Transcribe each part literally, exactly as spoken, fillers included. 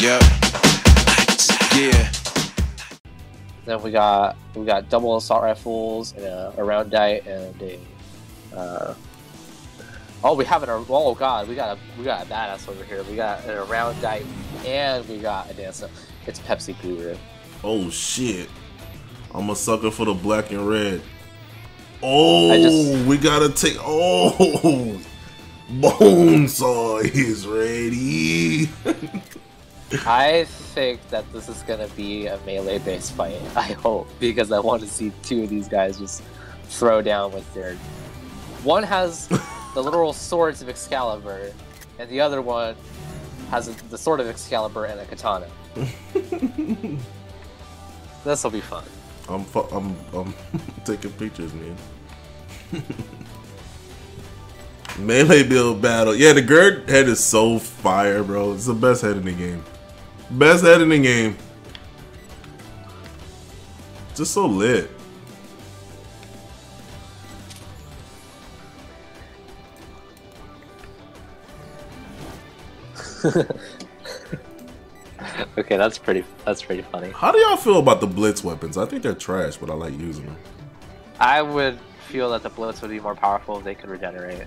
Yep. Yeah. Then we got we got double assault rifles and a, a round dart and a. Uh, oh, we have an oh god, we got a we got a badass over here. We got an, a round dart and we got a dancer. It's Pepsi Guru. Oh shit! I'm a sucker for the black and red. Oh, just, we gotta take. Oh, Bonesaw is ready. I think that this is gonna be a melee-based fight. I hope, because I want to see two of these guys just throw down with their. One has the literal swords of Excalibur, and the other one has a, the sword of Excalibur and a katana. This will be fun. I'm fu I'm I'm taking pictures, man. Melee build battle. Yeah, the Gerg head is so fire, bro. It's the best head in the game. Best head in the game. Just so lit. Okay, that's pretty. That's pretty funny. How do y'all feel about the blitz weapons? I think they're trash, but I like using them. I would feel that the blitz would be more powerful if they could regenerate.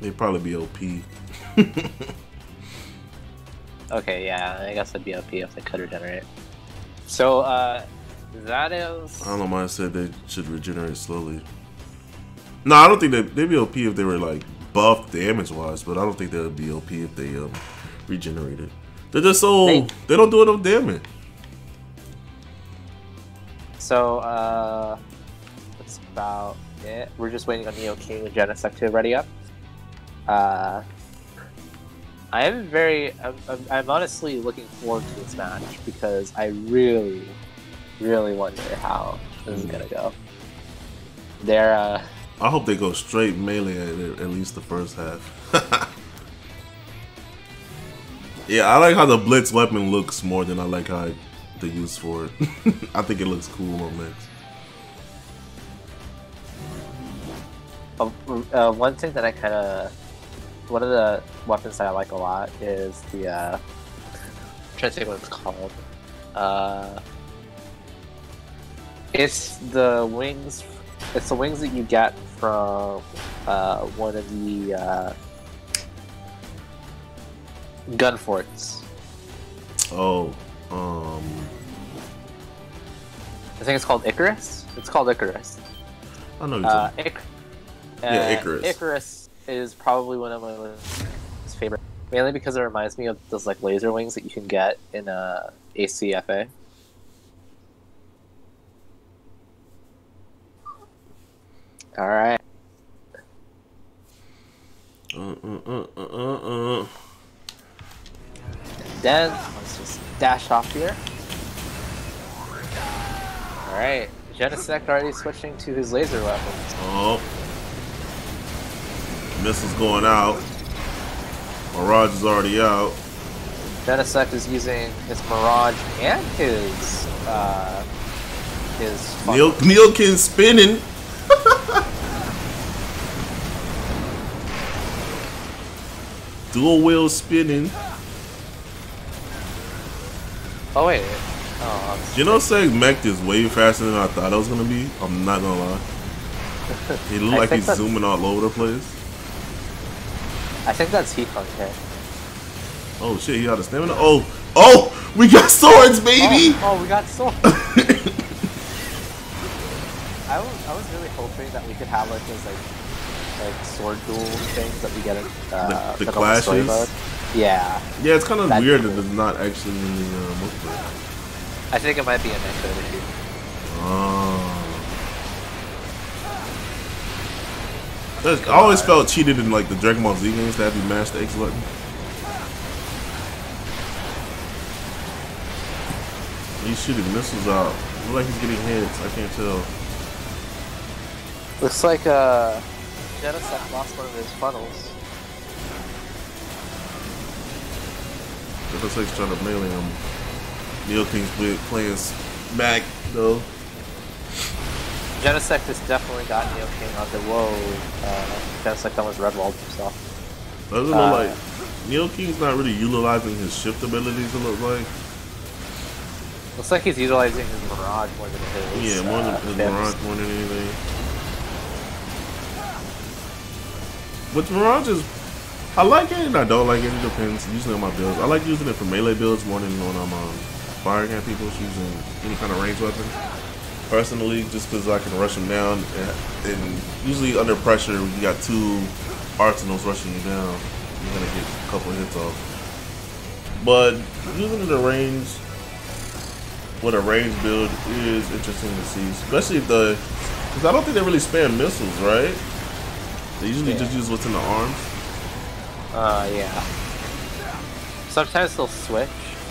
They'd probably be O P. Okay, yeah, I guess it'd be O P if they could regenerate. So, uh, that is. I don't know why I said they should regenerate slowly. No, I don't think they'd, they'd be O P if they were like. Buff damage wise, but I don't think they'll be O P if they um regenerate it. They're just so they, they don't do enough damage. So uh that's about it. We're just waiting on Neo King and Genesect to ready up. Uh I am very I'm, I'm, I'm honestly looking forward to this match because I really, really wonder how this is gonna go. They're uh I hope they go straight melee at, at least the first half. Yeah, I like how the blitz weapon looks more than I like how the use for it. I think it looks cool on Blitz. Uh, uh, one thing that I kind of, one of the weapons that I like a lot is the. Uh, I'm trying to think what it's called. Uh, it's the wings. It's the wings that you get from uh, one of the uh, gun forts. Oh, um, I think it's called Icarus. It's called Icarus. I know. Uh, Ic uh, yeah, Icarus. Icarus is probably one of my favorite, mainly because it reminds me of those like laser wings that you can get in uh, A C F A. All right. Uh, uh, uh, uh, uh. Then let's just dash off here. All right, Genesect already switching to his laser weapons. Oh, missiles going out. Mirage is already out. Genesect is using his Mirage and his uh, his. Neo Neo King spinning. Dual wheel spinning. Oh wait. Oh, you know, Genesect mech is way faster than I thought it was gonna be. I'm not gonna lie. It looked like he's that's... zooming all over the place. I think that's heat punk here. Oh shit, you out of stamina? Oh, oh, we got swords, baby. Oh, oh we got swords. I was I was really hoping that we could have like this like. Like sword duel things that we get in uh, the, the clashes. Yeah. Yeah, it's kind of weird that it's not actually in the uh, multiplayer. I think it might be an extra issue. Oh. That's, I always felt cheated in like the Dragon Ball Z games to have you mash the X button. He's shooting missiles out. Looks like he's getting hits. I can't tell. Looks like a. Uh... Genesect lost one of his funnels. Genesect's trying to melee him. Neo King's playing smack though. Genesect has definitely got Neo King on the whoa. Uh, That's like that was red walled himself. Other than uh, like Neo King's not really utilizing his shift abilities. It looks like. Looks like he's utilizing his Mirage more than his. Yeah, more than uh, his Mirage more than anything. Which Mirage is, I like it and I don't like it. It depends. Usually on my builds, I like using it for melee builds more than when I'm um, firing at people using any kind of range weapon. Personally, just because I can rush them down, and, and usually under pressure, you got two arsenals rushing you down. You're gonna get a couple hits off. But using it in range with a range build is interesting to see, especially the because I don't think they really spam missiles, right? They usually yeah. just use what's in the arms. Uh, yeah. Sometimes they'll switch,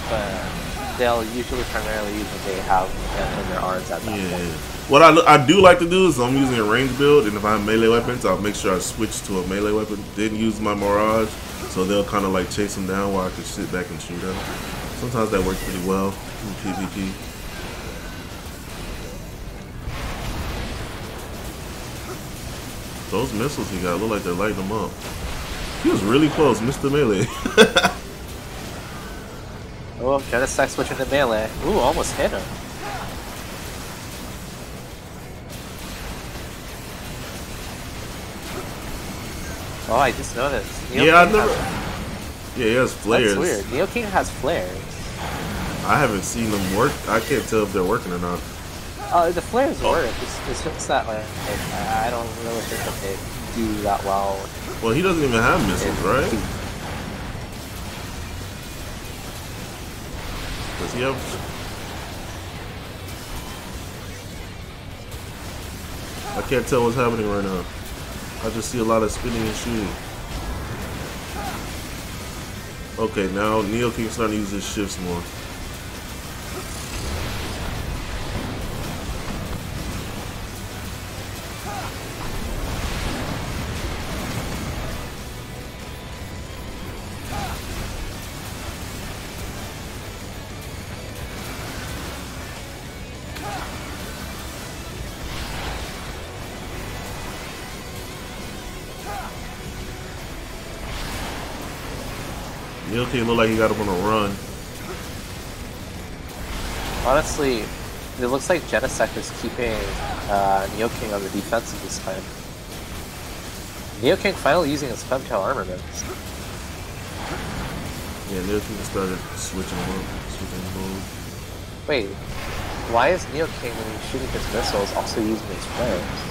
but they'll usually primarily use what they have in their arms at that yeah. point. What I, I do like to do is I'm using a range build, and if I have melee weapons, I'll make sure I switch to a melee weapon, then use my Mirage, so they'll kind of like chase them down while I can sit back and shoot them. Sometimes that works pretty well in PvP. Those missiles he got look like they're lighting him up. He was really close, missed the melee. Oh, Genesect switching to melee. Ooh, almost hit him. Oh, I just noticed. Neo yeah, King I never. Has... Yeah, he has flares. That's weird. Neo King has flares. I haven't seen them work. I can't tell if they're working or not. Uh, the flares oh. work, it's, it's just that like, I don't really think that they do that well. Well, he doesn't even have missiles, right? Does he have... I can't tell what's happening right now. I just see a lot of spinning and shooting. Okay, now Neo King's starting to use his shifts more. Neo King looked like he got him on a run. Honestly, it looks like Genesect is keeping uh, Neo King on the defensive this time. Neo King finally using his Femtail armaments. Yeah, Neo King started switching mode. Switching mode. Wait, why is Neo King, when he's shooting his missiles, also using his flares?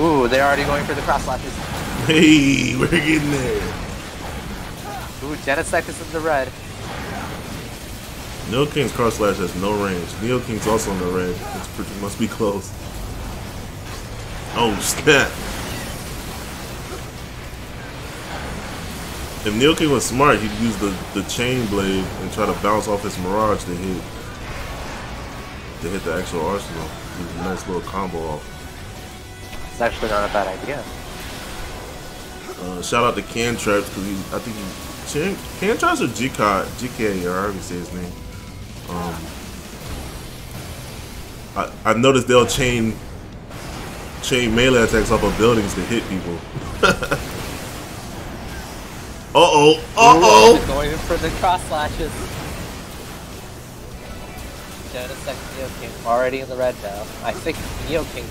Ooh, they're already going for the cross lashes. Hey, we're getting there. Ooh, Genesect is in the red. Neo King's cross lash has no range. Neo King's also in the red. It's pretty, must be close. Oh snap! If Neo King was smart, he'd use the the chain blade and try to bounce off his Mirage to hit to hit the actual arsenal. Nice little combo off. It's actually not a bad idea. Uh, shout out to Cantraps because I think he Cantraps or G K, G K or however you say his name. Um, I I noticed they'll chain chain melee attacks off of buildings to hit people. uh oh, uh oh. Ooh, going for the cross slashes. Genesect, Neo King already in the red now. I think Neo King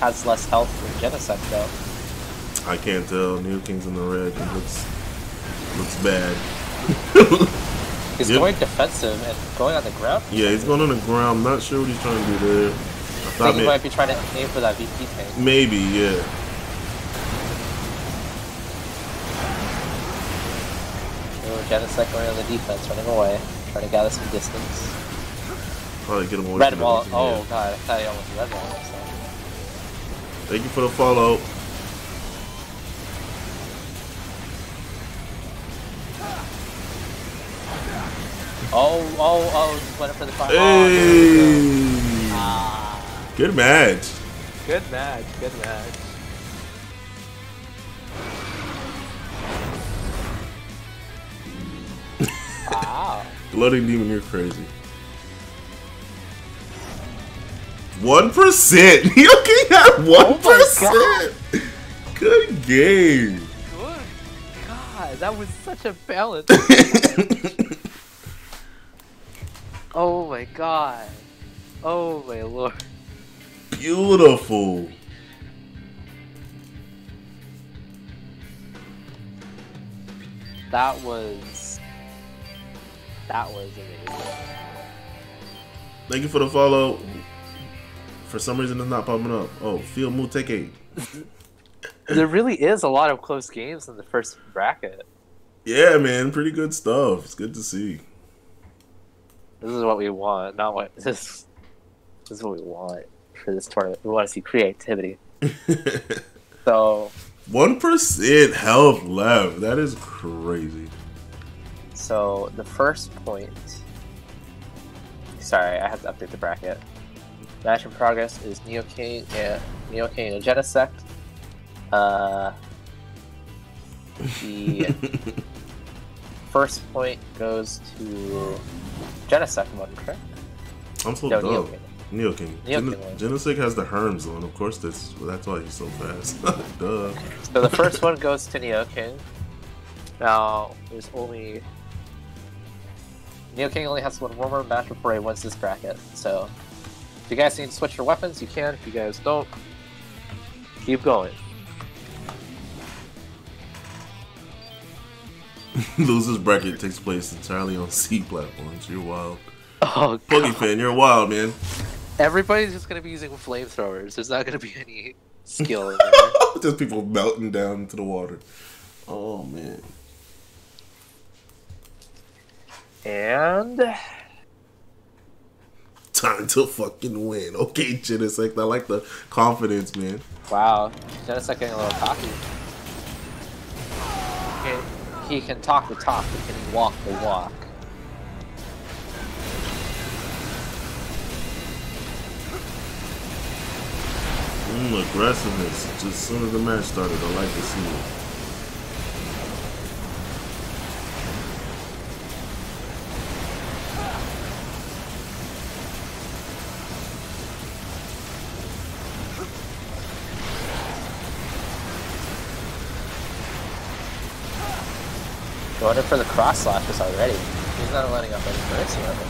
has less health than Genesect though. I can't tell. Neo King's in the red. It looks looks bad. He's yep. going defensive and going on the ground. Yeah, he's going on the ground. I'm not sure what he's trying to do there. I, I think he might be trying to aim for that V P tank. Maybe, yeah. Oh, Genesect going on the defense, running away, trying to gather some distance. Probably get him away red wall. Oh god, I thought he almost red wall. So. Thank you for the follow. Oh, oh, oh, just went up for the fire. Hey! Oh, ah. Good match. Good match, good match. Wow. Gloating Demon, you're crazy. One percent. Neo King had one percent. Good game. Good God, that was such a balance. Oh my God. Oh my Lord. Beautiful. That was. That was amazing. Thank you for the follow. For some reason, it's not popping up. Oh, Feel Muteke. There really is a lot of close games in the first bracket. Yeah, man, pretty good stuff. It's good to see. This is what we want, not what this. This is what we want for this tournament. We want to see creativity. So. One percent health left. That is crazy. So the first point. Sorry, I have to update the bracket. Match in progress is Neo King and Neo King and Genesect. Uh, the first point goes to Genesect, am I correct? I'm so no, dumb. Neo King. Neo King. Gen Genesect has the Herms on, of course. That's that's why he's so fast. Duh. So the first one goes to Neo King. Now there's only Neo King only has one more match before he wins this bracket. So if you guys need to switch your weapons, you can. If you guys don't, keep going. Losers bracket takes place entirely on C platforms. You're wild. Oh, Pokey fan, you're wild, man. Everybody's just gonna be using flamethrowers. There's not gonna be any skill in there. Just people melting down into the water. Oh man. And time to fucking win. Okay, Genesect. I like the confidence, man. Wow, Genesect getting a little cocky. Okay. He can talk the talk, but can he walk the walk? Mm, aggressiveness. Just as soon as the match started, I like to see it. Going in for the cross slashes already. He's not letting up any mercy on him.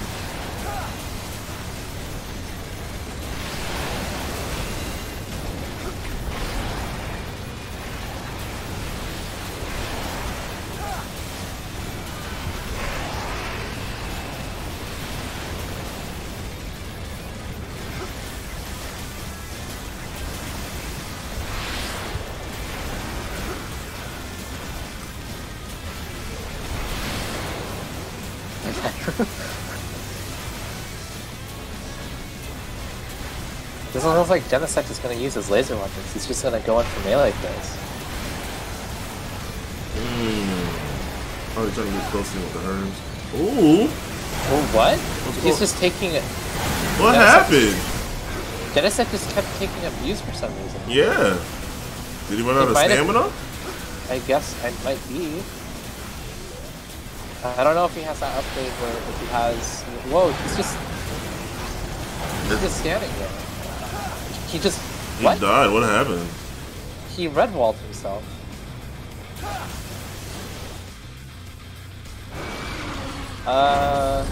This looks like Genesect is going to use his laser weapons. He's just going to go in for melee like this. Mm. Probably trying to get closer with the Herms. Ooh! Oh, what? What's He's cool? just taking it. What Genesect happened? Genesect just kept taking abuse for some reason. Yeah. Did he run he out of stamina? Have... I guess it might be. I don't know if he has that upgrade or if he has... Whoa, he's just... He's just standing there. He just... He what? died, what happened? He red-walled himself. Uh...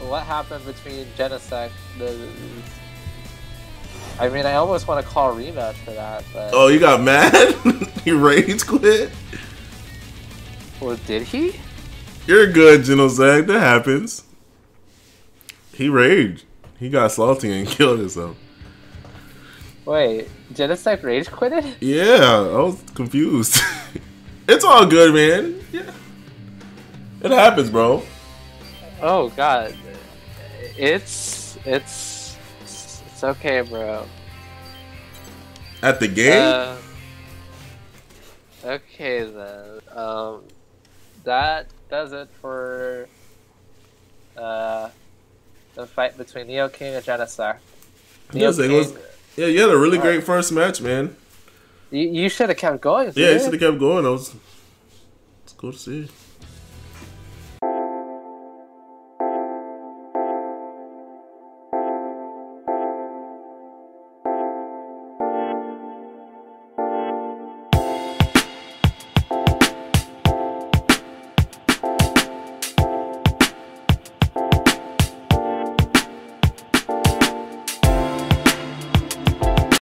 What happened between Genesect the... I mean, I almost want to call a rematch for that, but... Oh, you got mad? He rage quit? Or did he? You're good, Genesect. That happens. He raged. He got salty and killed himself. Wait, Genesect rage quitted? Yeah, I was confused. It's all good, man. Yeah. It happens, bro. Oh God, it's it's it's okay, bro. At the game. Uh, Okay then, um, that does it for uh, the fight between Neo King and Genesect. Neo yes, King, it was, yeah, you had a really uh, great first match, man. You, you should have kept going. Dude. Yeah, you should have kept going. It was, it's cool to see.